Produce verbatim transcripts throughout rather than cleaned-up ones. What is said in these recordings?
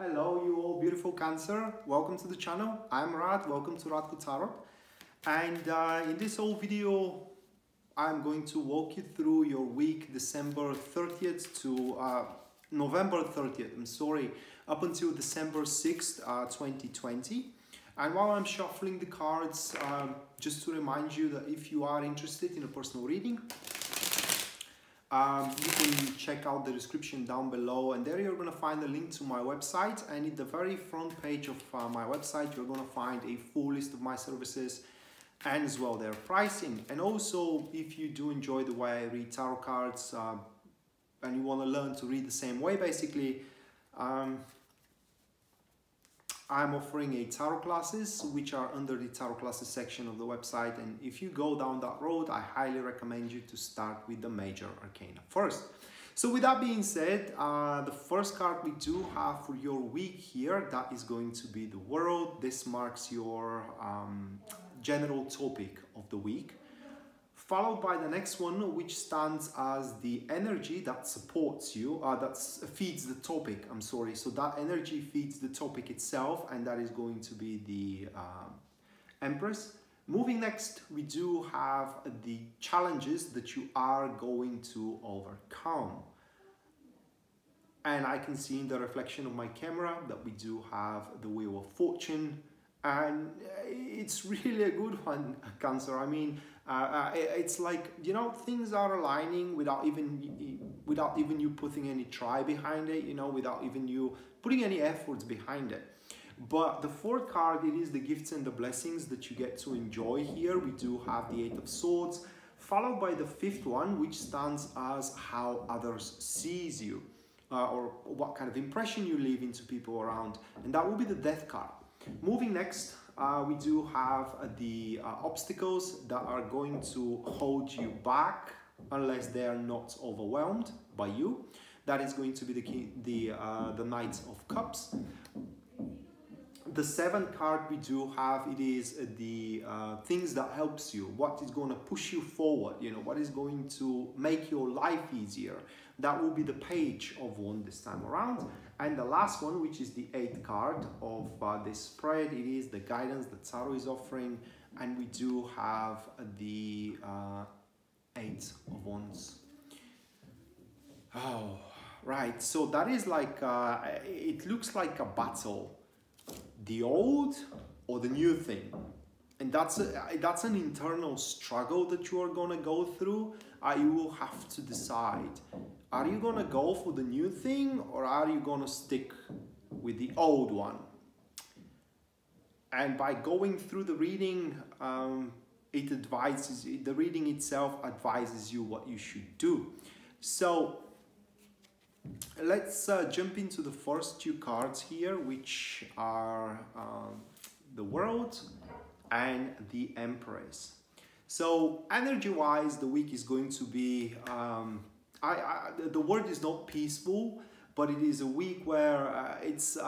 Hello you all beautiful Cancer, welcome to the channel. I'm Rad, welcome to Radko Tarot. And uh, in this whole video I'm going to walk you through your week December thirtieth to uh, November thirtieth, I'm sorry, up until December sixth, uh, twenty twenty. And while I'm shuffling the cards, um, just to remind you that if you are interested in a personal reading, Um, you can check out the description down below, and there you're going to find a link to my website, and in the very front page of uh, my website you're going to find a full list of my services and as well their pricing. And also, if you do enjoy the way I read tarot cards uh, and you want to learn to read the same way basically, um, I'm offering a tarot classes which are under the tarot classes section of the website, and if you go down that road I highly recommend you to start with the major arcana first. So with that being said, uh, the first card we do have for your week here, that is going to be the World. This marks your um, general topic of the week, followed by the next one which stands as the energy that supports you, uh, that feeds the topic, I'm sorry. So that energy feeds the topic itself, and that is going to be the uh, Empress. Moving next, we do have the challenges that you are going to overcome. And I can see in the reflection of my camera that we do have the Wheel of Fortune, and it's really a good one, Cancer. I mean, Uh, it's like, you know, things are aligning without even without even you putting any try behind it, you know, without even you putting any efforts behind it. But the fourth card, it is the gifts and the blessings that you get to enjoy here. We do have the Eight of Swords, followed by the fifth one, which stands as how others sees you, uh, or what kind of impression you leave into people around, and that will be the Death card. Moving next, Uh, we do have uh, the uh, obstacles that are going to hold you back unless they are not overwhelmed by you. That is going to be the key, the uh, the Knight of Cups. The seventh card we do have, it is the uh, things that helps you, what is going to push you forward, you know, what is going to make your life easier. That will be the Page of Wands this time around. And the last one, which is the eighth card of uh, this spread, it is the guidance that Tarot is offering, and we do have the uh, Eight of Wands. Oh, right, so that is like, uh, it looks like a battle. The old or the new thing, and that's a, that's an internal struggle that you are gonna go through. Uh, you will have to decide: are you gonna go for the new thing, or are you gonna stick with the old one? And by going through the reading, um, it advises the reading itself advises you what you should do. So let's uh, jump into the first two cards here, which are um, the World and the Empress. So energy wise the week is going to be um, I, I the word is not peaceful, but it is a week where uh, it's uh,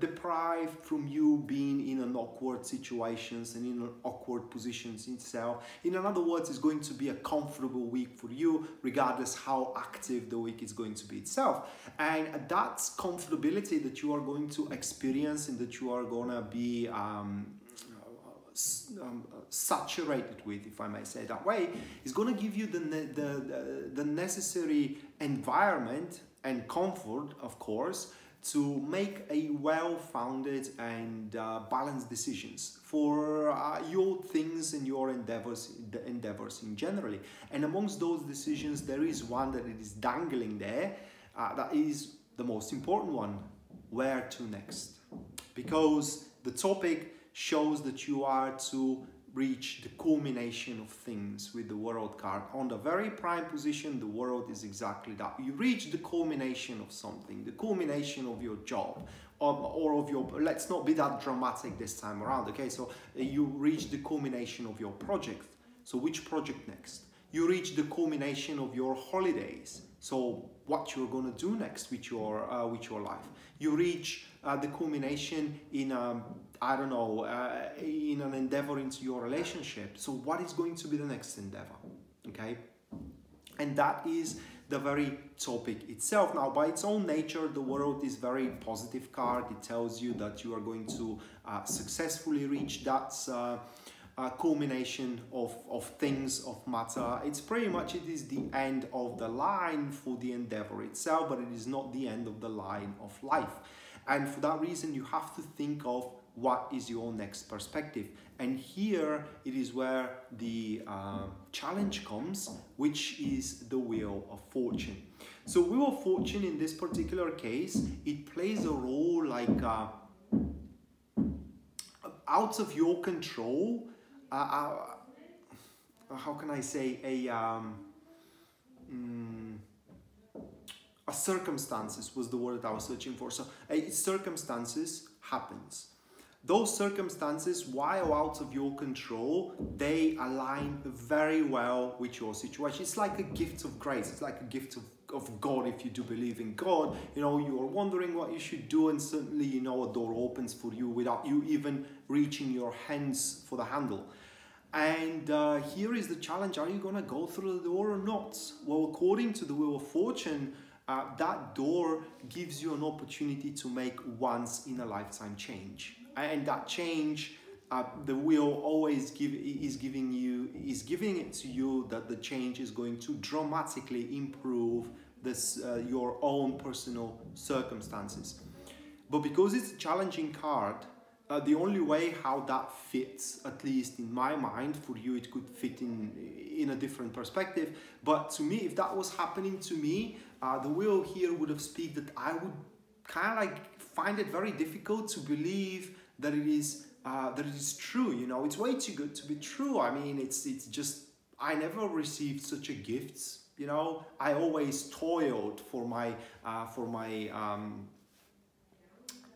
deprived from you being in an awkward situations and in an awkward positions itself. In other words, it's going to be a comfortable week for you regardless how active the week is going to be itself, and that's comfortability that you are going to experience and that you are gonna be um, um, saturated with, if I may say that way, is gonna give you the, ne the, the, the necessary environment and comfort, of course, to make a well-founded and uh, balanced decisions for uh, your things and your endeavors, the endeavors in generally. And amongst those decisions, there is one that it is dangling there, uh, that is the most important one: where to next? Because the topic shows that you are to reach the culmination of things with the World card. On the very prime position, the World is exactly that. You reach the culmination of something, the culmination of your job, um, or of your, let's not be that dramatic this time around, okay? So you reach the culmination of your project. So which project next? You reach the culmination of your holidays. So what you're gonna do next with your, uh, with your life. You reach uh, the culmination in um, I don't know, uh, in an endeavor into your relationship. So what is going to be the next endeavor? Okay, and that is the very topic itself. Now, by its own nature, the World is very positive card. It tells you that you are going to uh, successfully reach that uh, uh, culmination of, of things, of matter. It's pretty much, it is the end of the line for the endeavor itself, but it is not the end of the line of life. And for that reason, you have to think of what is your next perspective. And here it is where the uh, challenge comes, which is the Wheel of Fortune. So Wheel of Fortune in this particular case, it plays a role like uh, out of your control. Uh, uh, how can I say, a, um, um, a circumstances was the word I was searching for. So a circumstances happens. Those circumstances, while out of your control, they align very well with your situation. It's like a gift of grace. It's like a gift of, of God, if you do believe in God. You know, you are wondering what you should do, and suddenly, you know, a door opens for you without you even reaching your hands for the handle. And uh, here is the challenge. Are you going to go through the door or not? Well, according to the Wheel of Fortune, uh, that door gives you an opportunity to make once in a lifetime change. And that change, uh, the Wheel always give, is giving you is giving it to you that the change is going to dramatically improve this uh, your own personal circumstances. But because it's a challenging card, uh, the only way how that fits, at least in my mind, for you it could fit in in a different perspective. But to me, if that was happening to me, uh, the Wheel here would have speak that I would kind of like find it very difficult to believe that it is uh, that it is true. You know, it's way too good to be true. I mean, it's it's just, I never received such a gift. You know, I always toiled for my uh, for my um,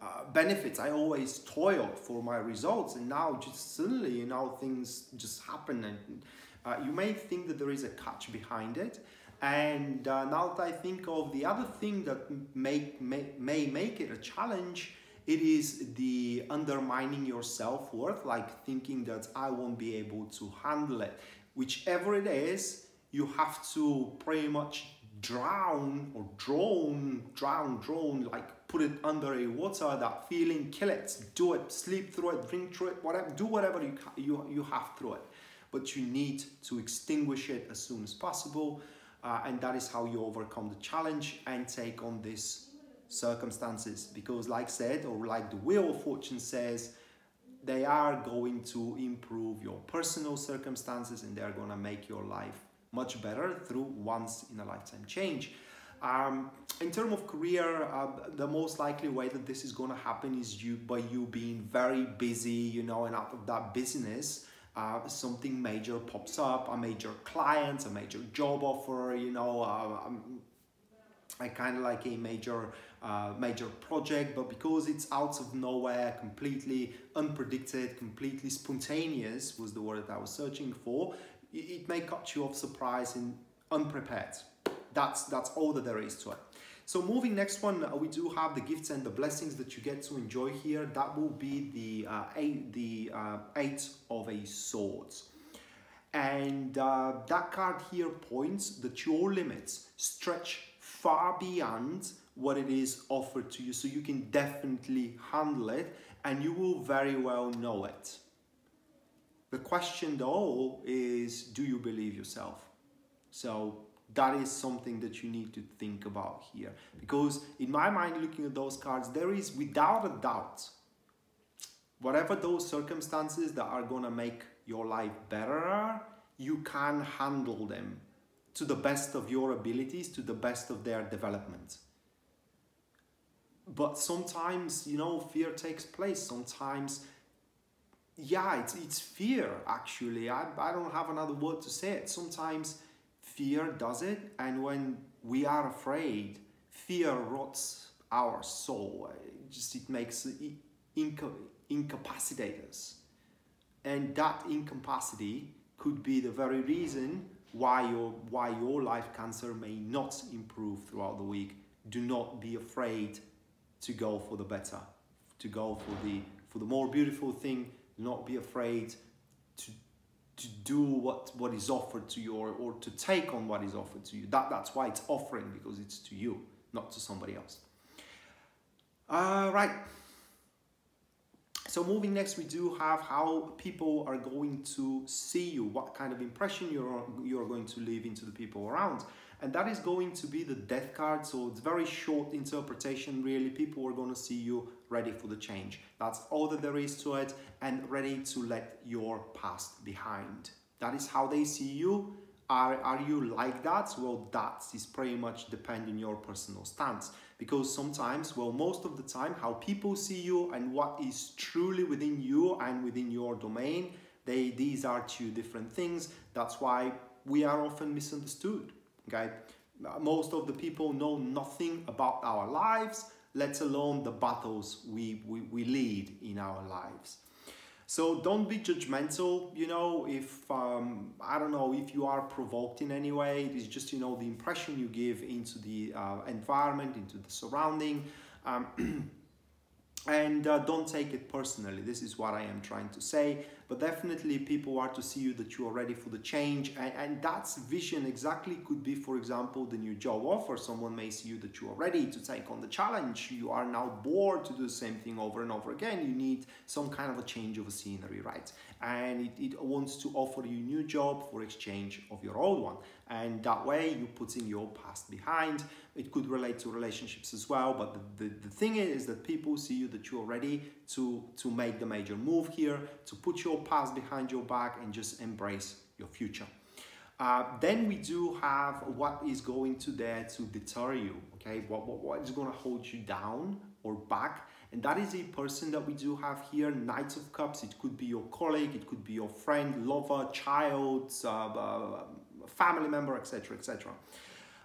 uh, benefits. I always toiled for my results, and now just suddenly, you know, things just happen. And uh, you may think that there is a catch behind it. And uh, now that I think of the other thing that make, may, may make it a challenge, it is the undermining your self-worth, like thinking that I won't be able to handle it. Whichever it is, you have to pretty much drown or drown, drown, drown, like put it under a water, that feeling, kill it, do it, sleep through it, drink through it, whatever, do whatever you, you, you have through it. But you need to extinguish it as soon as possible. Uh, and that is how you overcome the challenge and take on these circumstances, because like said, or like the Wheel of Fortune says, they are going to improve your personal circumstances, and they're going to make your life much better through once in a lifetime change. Um, in terms of career, uh, the most likely way that this is going to happen is you by you being very busy, you know, and out of that business, Uh, something major pops up, a major client, a major job offer, you know, uh, I kind of like a major, uh, major project. But because it's out of nowhere, completely unpredicted, completely spontaneous was the word that I was searching for, it, it may catch you off surprise and unprepared. That's, that's all that there is to it. So moving next one, we do have the gifts and the blessings that you get to enjoy here. That will be the uh, eight, the uh, eight of a Swords, and uh, that card here points that your limits stretch far beyond what it is offered to you. So you can definitely handle it, and you will very well know it. The question though is, do you believe yourself? So that is something that you need to think about here, because in my mind, looking at those cards, there is without a doubt, whatever those circumstances that are gonna make your life better, you can handle them to the best of your abilities, to the best of their development. But sometimes, you know, fear takes place. Sometimes, yeah, it's, it's fear actually. I, I don't have another word to say it. Sometimes fear does it, and when we are afraid, fear rots our soul. It just it makes it inca incapacitate us, and that incapacity could be the very reason why your why your life cancer may not improve throughout the week. Do not be afraid to go for the better, to go for the for the more beautiful thing. Do not be afraid to to do what what is offered to you, or, or to take on what is offered to you. That that's why it's offering, because it's to you, not to somebody else. Uh, right. So moving next, we do have how people are going to see you, what kind of impression you're you're going to leave into the people around, and that is going to be the Death card. So it's very short interpretation, really. People are going to see you ready for the change. That's all that there is to it, and ready to let your past behind. That is how they see you. Are, are you like that? Well, that is pretty much depend on your personal stance, because sometimes, well, most of the time, how people see you and what is truly within you and within your domain, they these are two different things. That's why we are often misunderstood, okay? Most of the people know nothing about our lives, let alone the battles we, we, we lead in our lives. So don't be judgmental, you know, if, um, I don't know, if you are provoked in any way. It is just, you know, the impression you give into the uh, environment, into the surrounding. Um, and uh, don't take it personally. This is what I am trying to say. But definitely people are to see you that you are ready for the change. And, and that's vision exactly could be, for example, the new job offer. Someone may see you that you are ready to take on the challenge. You are now bored to do the same thing over and over again. You need some kind of a change of a scenery, right? And it, it wants to offer you a new job for exchange of your old one. And that way you're putting your past behind. It could relate to relationships as well. But the, the, the thing is that people see you that you are ready to, to make the major move here, to put your past behind your back and just embrace your future. Uh, then we do have what is going to there to deter you, okay? What, what, what is going to hold you down or back? And that is a person that we do have here, Knights of Cups. It could be your colleague, it could be your friend, lover, child, uh, uh, family member, et cetera, et cetera.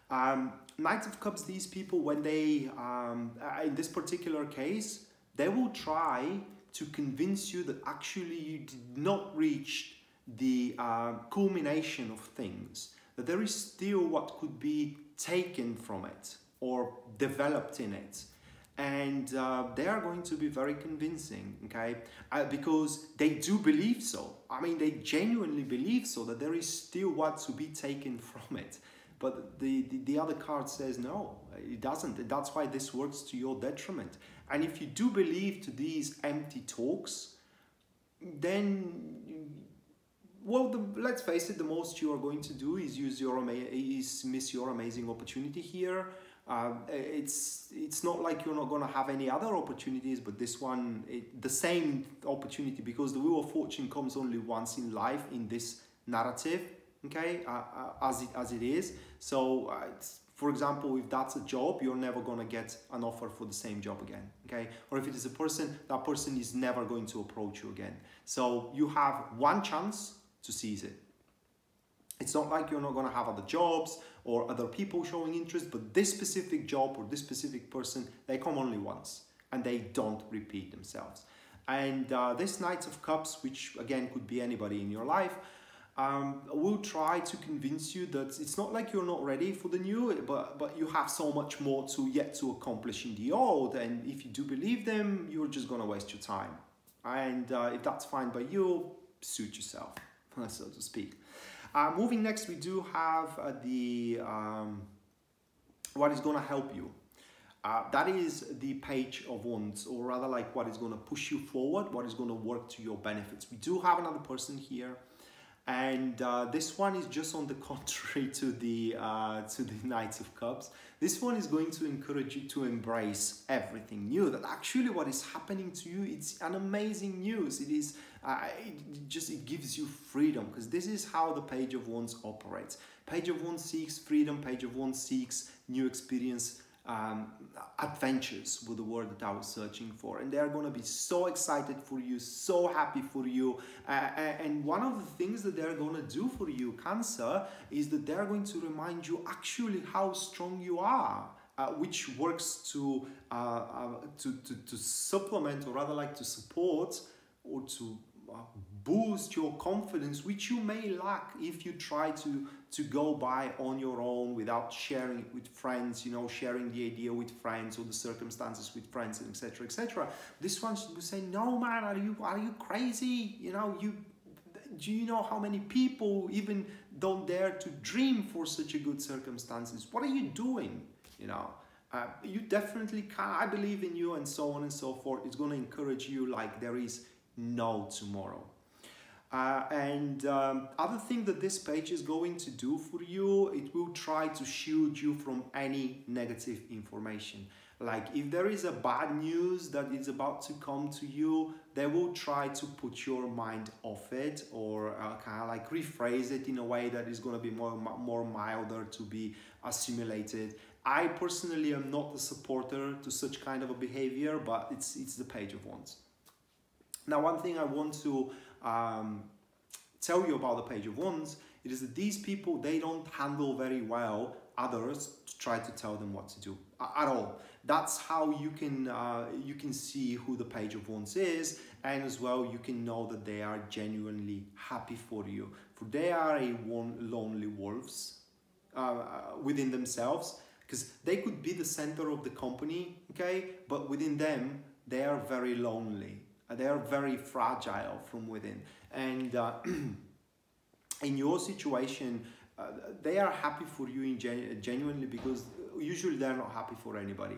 Um, Knights of Cups, these people, when they, um, in this particular case, they will try to convince you that actually you did not reach the uh, culmination of things, that there is still what could be taken from it or developed in it. And uh, they are going to be very convincing, okay? Uh, because they do believe so. I mean, they genuinely believe so, that there is still what to be taken from it. But the, the, the other card says no, it doesn't. That's why this works to your detriment. And if you do believe to these empty talks, then, well, the, let's face it, the most you are going to do is, use your, is miss your amazing opportunity here. Uh, it's, it's not like you're not going to have any other opportunities, but this one, it, the same opportunity, because the Wheel of Fortune comes only once in life in this narrative. Okay, uh, uh, as it as it is. So, uh, it's, for example, if that's a job, you're never gonna get an offer for the same job again. Okay, or if it is a person, that person is never going to approach you again. So you have one chance to seize it. It's not like you're not gonna have other jobs or other people showing interest, but this specific job or this specific person, they come only once and they don't repeat themselves. And uh, this Knights of Cups, which again could be anybody in your life, Um, we'll try to convince you that it's not like you're not ready for the new, but, but you have so much more to yet to accomplish in the old, and if you do believe them, you're just gonna waste your time. And uh, if that's fine by you, suit yourself, so to speak. Uh, moving next, we do have uh, the um, what is gonna help you. Uh, that is the Page of Wands, or rather like what is gonna push you forward, what is gonna work to your benefits. We do have another person here. And uh, this one is just on the contrary to the uh, to the Knights of Cups. This one is going to encourage you to embrace everything new. That actually what is happening to you, it's an amazing news. It is uh, it just it gives you freedom, because this is how the Page of Wands operates. Page of Wands seeks freedom. Page of Wands seeks new experience. Um, adventures were the word that I was searching for, and they're gonna be so excited for you, so happy for you. Uh, and one of the things that they're gonna do for you, Cancer, is that they're going to remind you actually how strong you are, uh, which works to, uh, uh, to, to, to supplement, or rather like to support or to uh, boost your confidence, which you may lack if you try to to go by on your own without sharing it with friends, you know, sharing the idea with friends or the circumstances with friends, and etc, et cetera. This one would say, no man, are you are you crazy? You know, you do you know how many people even don't dare to dream for such a good circumstances? What are you doing? You know, uh, you definitely can. I believe in you, and so on and so forth. It's going to encourage you like there is no tomorrow. Uh, and um, other thing that this page is going to do for you, it will try to shield you from any negative information. Like if there is a bad news that is about to come to you, they will try to put your mind off it, or uh, kind of like rephrase it in a way that is going to be more, more milder to be assimilated. I personally am not a supporter to such kind of a behavior, but it's, it's the page of wands. Now, one thing I want to um, tell you about the page of wands, it is that these people, they don't handle very well others to try to tell them what to do at all. That's how you can uh, you can see who the page of wands is, and as well you can know that they are genuinely happy for you, for they are a one lonely wolves uh, within themselves, because they could be the center of the company, okay, but within them they are very lonely. They are very fragile from within, and uh, in your situation, uh, they are happy for you in genu genuinely because usually they're not happy for anybody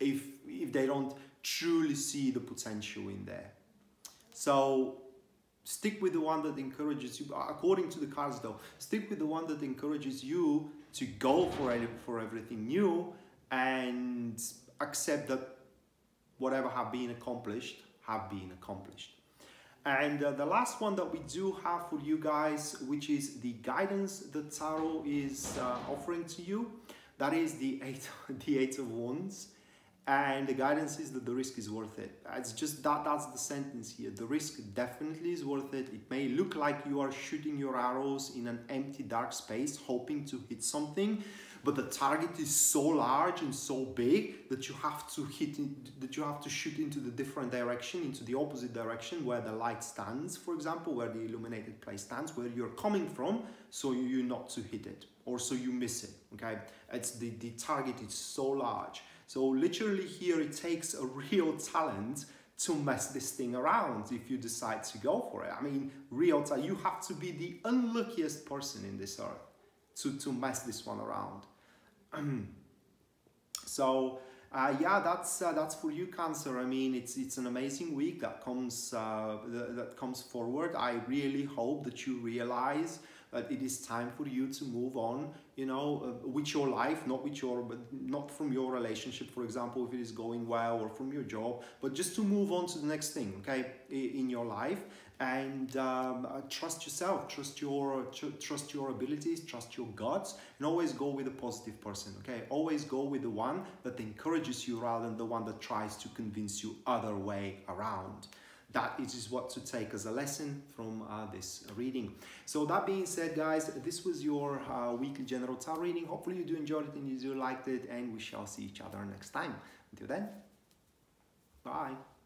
if if they don't truly see the potential in there. So stick with the one that encourages you. According to the cards, though, stick with the one that encourages you to go for any, for everything new, and accept that whatever have been accomplished. Have been accomplished. And uh, the last one that we do have for you guys, which is the guidance that Tarot is uh, offering to you, that is the eight the eight of wands, and the guidance is that the risk is worth it. It's just that that's the sentence here. The risk definitely is worth it. It may look like you are shooting your arrows in an empty dark space hoping to hit something, but the target is so large and so big that you have to hit in, that you have to shoot into the different direction, into the opposite direction where the light stands, for example, where the illuminated place stands, where you're coming from, so you not to hit it, or so you miss it, okay? It's the, the target is so large. So literally here it takes a real talent to mess this thing around if you decide to go for it. I mean, real talent, you have to be the unluckiest person in this earth to, to mess this one around. So uh, yeah, that's uh, that's for you, Cancer. I mean, it's it's an amazing week that comes uh, th that comes forward. I really hope that you realize that it is time for you to move on. You know, uh, with your life, not with your, but not from your relationship, for example, if it is going well, or from your job, but just to move on to the next thing, okay, in your life. And um, trust yourself, trust your tr trust your abilities, trust your guts, and always go with a positive person, okay? Always go with the one that encourages you rather than the one that tries to convince you other way around. That is what to take as a lesson from uh, this reading. So that being said, guys, this was your uh, weekly general tarot reading. Hopefully you do enjoy it and you do liked it, and we shall see each other next time. Until then, bye.